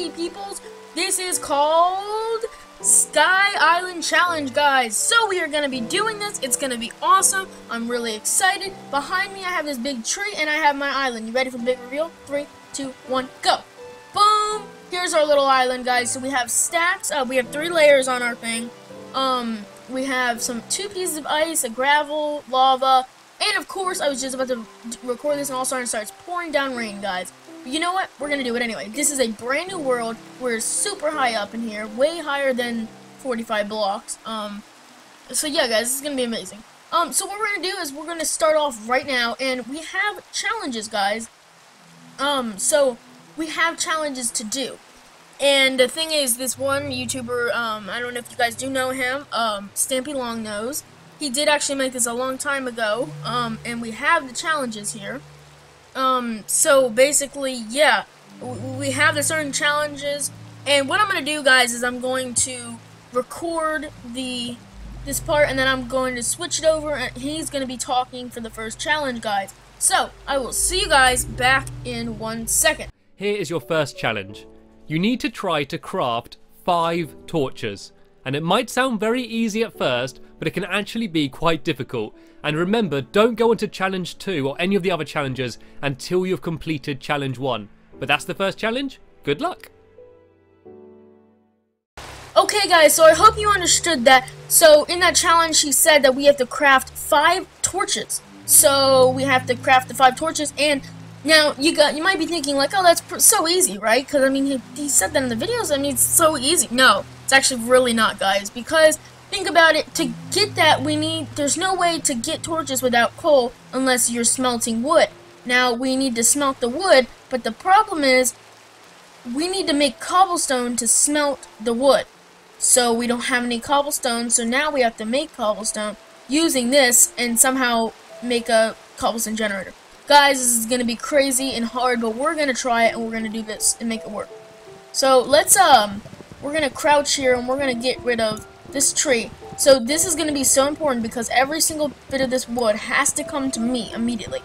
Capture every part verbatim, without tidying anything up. Hey peoples, this is called Sky Island Challenge, guys. So we are going to be doing this. It's going to be awesome. I'm really excited. Behind me I have this big tree and I have my island. You ready for the big reveal? three, two, one, go. Boom! Here's our little island, guys. So we have stacks. Uh, we have three layers on our thing. Um, we have some two pieces of ice, a gravel, lava, and of course I was just about to record this and all of a sudden it starts pouring down rain, guys. You know what? We're gonna do it anyway. This is a brand new world. We're super high up in here, way higher than forty-five blocks. Um, so yeah, guys, this is gonna be amazing. Um, so what we're gonna do is we're gonna start off right now, and we have challenges, guys. Um, so we have challenges to do, and the thing is, this one YouTuber, um, I don't know if you guys do know him, um, Stampy Long Nose. He did actually make this a long time ago, um, and we have the challenges here. Um, so basically, yeah, we have the certain challenges, and what I'm going to do, guys, is I'm going to record the, this part, and then I'm going to switch it over, and he's going to be talking for the first challenge, guys. So, I will see you guys back in one second. Here is your first challenge. You need to try to craft five torches, and it might sound very easy at first, but it can actually be quite difficult. And remember, don't go into challenge two or any of the other challenges until you've completed challenge one. But that's the first challenge. Good luck. Okay guys, so I hope you understood that. So in that challenge she said that we have to craft five torches. So we have to craft the five torches, and now you got you might be thinking like, oh, that's pr so easy, right? Because I mean he, he said that in the videos. I mean it's so easy. No, it's actually really not, guys, because think about it, to get that we need, there's no way to get torches without coal unless you're smelting wood. Now we need to smelt the wood, but the problem is we need to make cobblestone to smelt the wood. So we don't have any cobblestone, so now we have to make cobblestone using this and somehow make a cobblestone generator. Guys, this is going to be crazy and hard, but we're going to try it and we're going to do this and make it work. So let's, um, we're going to crouch here and we're going to get rid of this tree. So this is going to be so important because every single bit of this wood has to come to me immediately.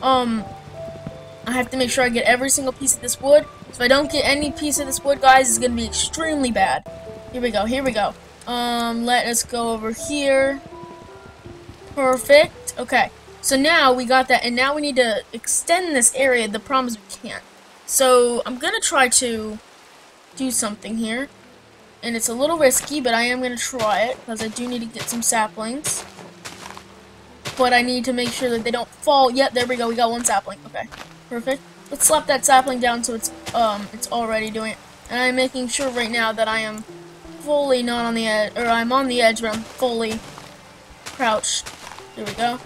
Um, I have to make sure I get every single piece of this wood. If I don't get any piece of this wood, guys, it's going to be extremely bad. Here we go, here we go. Um, let us go over here. Perfect. Okay, so now we got that, and now we need to extend this area. The problem is we can't. So I'm going to try to do something here. And it's a little risky, but I am going to try it, because I do need to get some saplings. But I need to make sure that they don't fall. Yep, there we go. We got one sapling. Okay, perfect. Let's slap that sapling down so it's um it's already doing it. And I'm making sure right now that I am fully not on the edge, or I'm on the edge, but I'm fully crouched. There we go.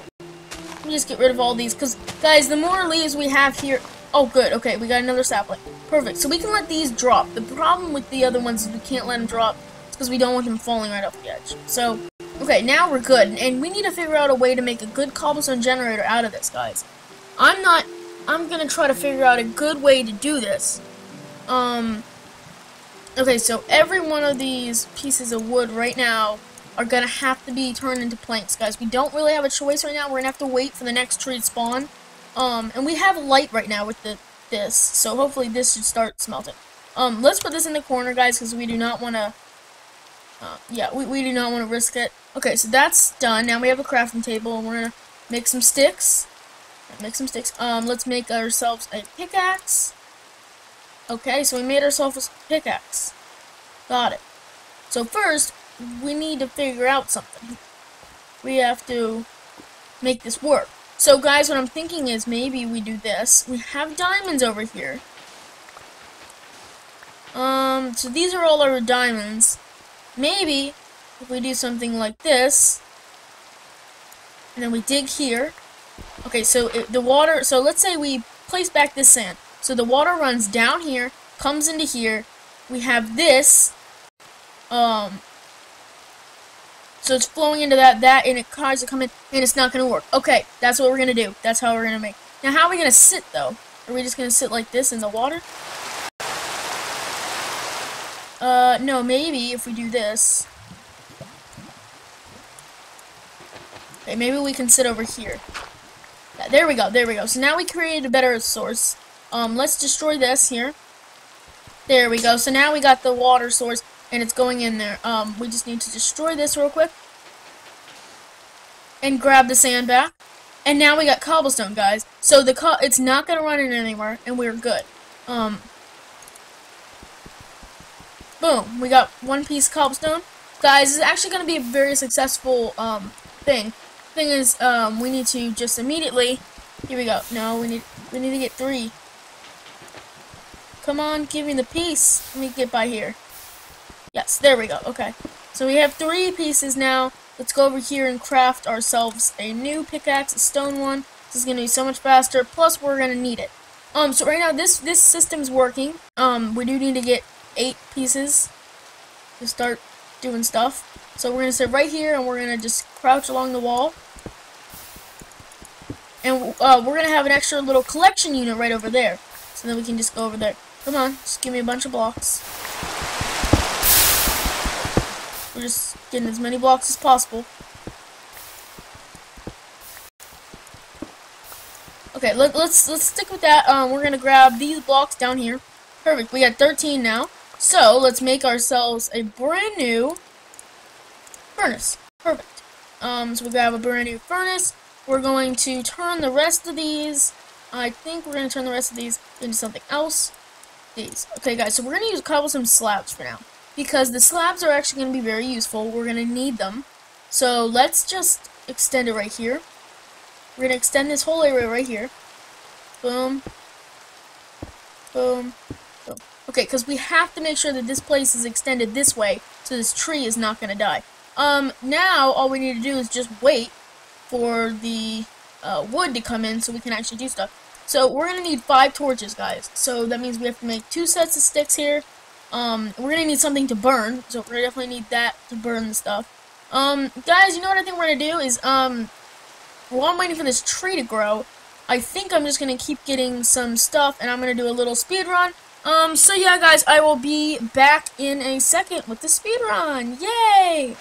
Let me just get rid of all these, because, guys, the more leaves we have here... Oh, good. Okay, we got another sapling. Perfect. So we can let these drop. The problem with the other ones is we can't let them drop because we don't want them falling right off the edge. So, okay, now we're good. And we need to figure out a way to make a good cobblestone generator out of this, guys. I'm not... I'm going to try to figure out a good way to do this. Um, okay, so every one of these pieces of wood right now are going to have to be turned into planks, guys. We don't really have a choice right now. We're going to have to wait for the next tree to spawn. Um, and we have light right now with the this, so hopefully this should start smelting. Um, let's put this in the corner, guys, because we do not want to, uh, yeah, we, we do not want to risk it. Okay, so that's done. Now we have a crafting table, and we're going to make some sticks. Make some sticks. Um, let's make ourselves a pickaxe. Okay, so we made ourselves a pickaxe. Got it. So first, we need to figure out something. We have to make this work. So, guys, what I'm thinking is maybe we do this. We have diamonds over here. Um, so these are all our diamonds. Maybe if we do something like this, and then we dig here. Okay, so it, the water, so let's say we place back this sand. So the water runs down here, comes into here. We have this, um... so it's flowing into that, that, and it tries to come in, and it's not going to work. Okay, that's what we're going to do. That's how we're going to make. Now, how are we going to sit, though? Are we just going to sit like this in the water? Uh, no, maybe if we do this. Okay, maybe we can sit over here. Yeah, there we go, there we go. So now we created a better source. Um, let's destroy this here. There we go. So now we got the water source, and it's going in there. Um, we just need to destroy this real quick. And grab the sand back. And now we got cobblestone, guys. So the co it's not going to run in anywhere, and we're good. Um, boom. We got one piece of cobblestone. Guys, this is actually going to be a very successful um, thing. Thing is, um, we need to just immediately... Here we go. No, we need we need to get three. Come on, give me the piece. Let me get by here. Yes, there we go. Okay. So we have three pieces now. Let's go over here and craft ourselves a new pickaxe, a stone one. This is going to be so much faster. Plus, we're going to need it. Um, so right now, this, this system's working. Um, we do need to get eight pieces to start doing stuff. So we're going to sit right here, and we're going to just crouch along the wall. And uh, we're going to have an extra little collection unit right over there. So then we can just go over there. Come on, just give me a bunch of blocks. We're just getting as many blocks as possible. Okay, let, let's let's stick with that. Um, we're going to grab these blocks down here. Perfect, we got thirteen now. So let's make ourselves a brand new furnace. Perfect. Um, so we grab a brand new furnace. We're going to turn the rest of these. I think we're going to turn the rest of these into something else. These. Okay, guys, so we're going to use cobblestone slabs for now. Because the slabs are actually going to be very useful. We're going to need them. So let's just extend it right here. We're going to extend this whole area right here. Boom. Boom. Boom. Okay, because we have to make sure that this place is extended this way. So this tree is not going to die. Um, now, all we need to do is just wait for the uh, wood to come in so we can actually do stuff. So we're going to need five torches, guys. So that means we have to make two sets of sticks here. Um, we're going to need something to burn. So we're going to definitely need that to burn the stuff. Um, guys, you know what I think we're going to do is, um, while I'm waiting for this tree to grow, I think I'm just going to keep getting some stuff, and I'm going to do a little speed run. Um, so yeah, guys, I will be back in a second with the speed run. Yay!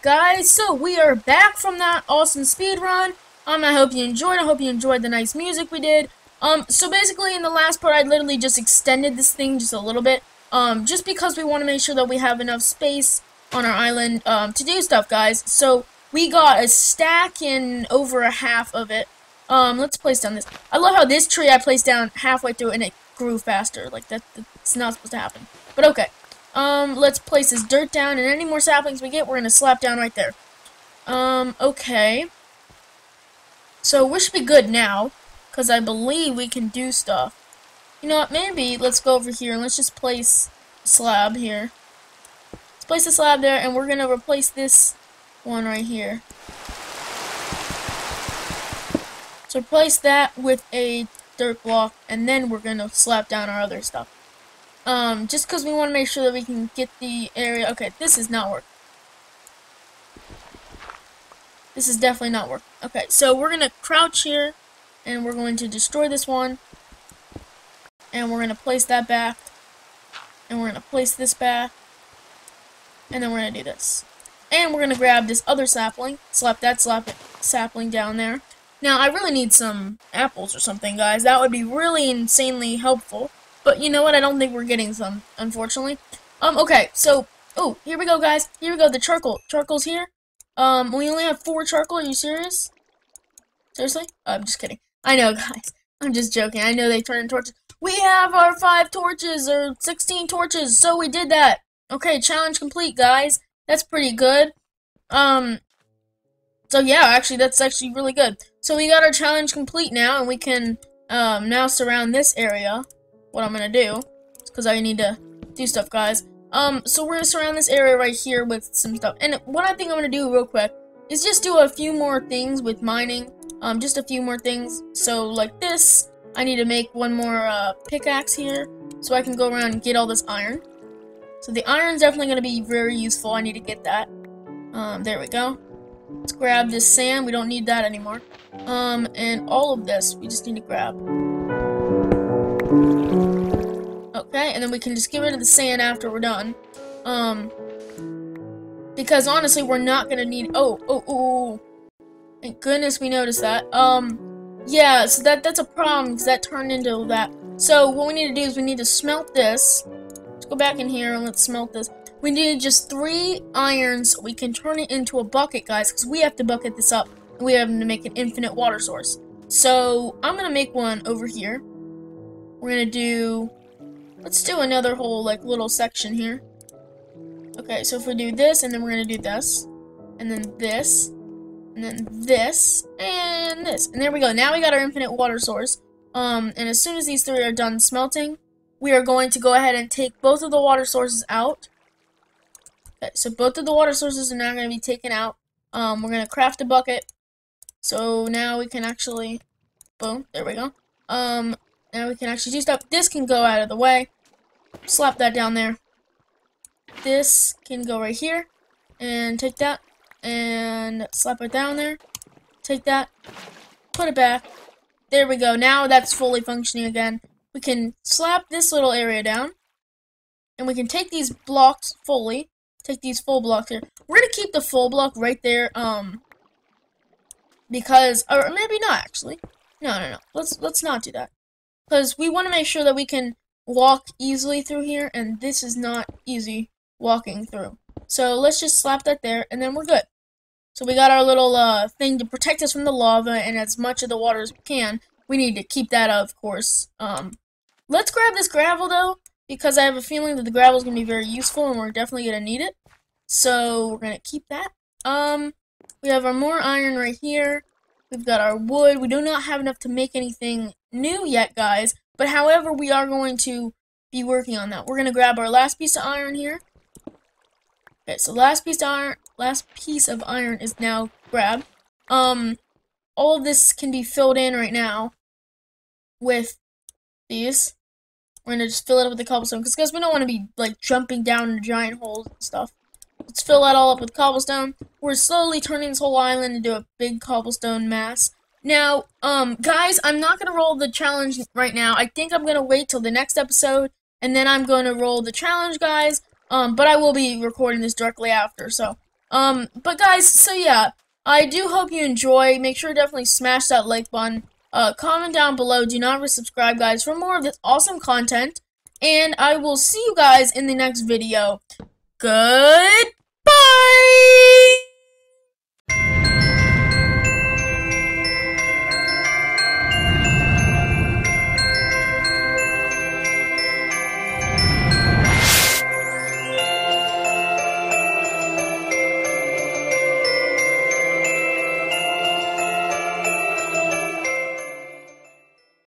Guys, so we are back from that awesome speed run. Um, I hope you enjoyed. I hope you enjoyed the nice music we did. Um, so basically in the last part, I literally just extended this thing just a little bit. Um, just because we want to make sure that we have enough space on our island um, to do stuff, guys. So we got a stack in over a half of it. Um, let's place down this. I love how this tree I placed down halfway through and it grew faster. Like that, that's not supposed to happen. But okay. Um, let's place this dirt down, and any more saplings we get, we're gonna slap down right there. Um, okay. So, we should be good now, because I believe we can do stuff. You know what, maybe let's go over here, and let's just place a slab here. Let's place a slab there, and we're gonna replace this one right here. So, replace that with a dirt block, and then we're gonna slap down our other stuff. Um, just because we want to make sure that we can get the area. Okay, this is not working. This is definitely not working. Okay, so we're going to crouch here, and we're going to destroy this one. And we're going to place that back. And we're going to place this back. And then we're going to do this. And we're going to grab this other sapling. Slap that slap sapling down there. Now, I really need some apples or something, guys. That would be really insanely helpful. But you know what? I don't think we're getting some, unfortunately. Um, okay, so... Oh, here we go, guys. Here we go. The charcoal. Charcoal's here. Um, we only have four charcoal. Are you serious? Seriously? Oh, I'm just kidding. I know, guys. I'm just joking. I know they turn in torches. We have our five torches, or sixteen torches, so we did that. Okay, challenge complete, guys. That's pretty good. Um, so yeah, actually, that's actually really good. So we got our challenge complete now, and we can um, now surround this area. What I'm gonna do, because I need to do stuff, guys. Um, so we're gonna surround this area right here with some stuff. And what I think I'm gonna do real quick is just do a few more things with mining. Um, just a few more things. So like this, I need to make one more uh, pickaxe here, so I can go around and get all this iron. So the iron's definitely gonna be very useful. I need to get that. Um, there we go. Let's grab this sand. We don't need that anymore. Um, and all of this, we just need to grab. Okay, and then we can just get rid of the sand after we're done. Um, because honestly, we're not gonna need. Oh, oh, oh! Thank goodness we noticed that. Um, yeah. So that that's a problem because that turned into that. So what we need to do is we need to smelt this. Let's go back in here and let's smelt this. We need just three irons. So we can turn it into a bucket, guys, because we have to bucket this up. And we have to make an infinite water source. So I'm gonna make one over here. We're gonna do. Let's do another whole, like, little section here. Okay, so if we do this, and then we're gonna do this. And then this. And then this. And this. And there we go. Now we got our infinite water source. Um, and as soon as these three are done smelting, we are going to go ahead and take both of the water sources out. Okay, so both of the water sources are now gonna be taken out. Um, we're gonna craft a bucket. So now we can actually... Boom. There we go. Um... Now we can actually do stuff. This can go out of the way. Slap that down there. This can go right here. And take that. And slap it down there. Take that. Put it back. There we go. Now that's fully functioning again. We can slap this little area down. And we can take these blocks fully. Take these full blocks here. We're going to keep the full block right there. Um, because, or maybe not actually. No, no, no. Let's, let's not do that. Because we want to make sure that we can walk easily through here, and this is not easy walking through. So let's just slap that there, and then we're good. So we got our little uh, thing to protect us from the lava and as much of the water as we can. We need to keep that out, of course. Um, let's grab this gravel, though, because I have a feeling that the gravel is going to be very useful, and we're definitely going to need it. So we're going to keep that. Um, we have our more iron right here. We've got our wood. We do not have enough to make anything new yet, guys, but however, we are going to be working on that. We're going to grab our last piece of iron here. Okay, so last piece of iron, last piece of iron is now grabbed. Um, all of this can be filled in right now with these. We're going to just fill it up with the cobblestone, because we don't want to be, like, jumping down into giant holes and stuff. Let's fill that all up with cobblestone. We're slowly turning this whole island into a big cobblestone mass. Now, um, guys, I'm not going to roll the challenge right now. I think I'm going to wait till the next episode, and then I'm going to roll the challenge, guys. Um, but I will be recording this directly after, so. Um, but, guys, so, yeah, I do hope you enjoy. Make sure to definitely smash that like button. Uh, comment down below. Do not resubscribe, guys, for more of this awesome content. And I will see you guys in the next video. Goodbye!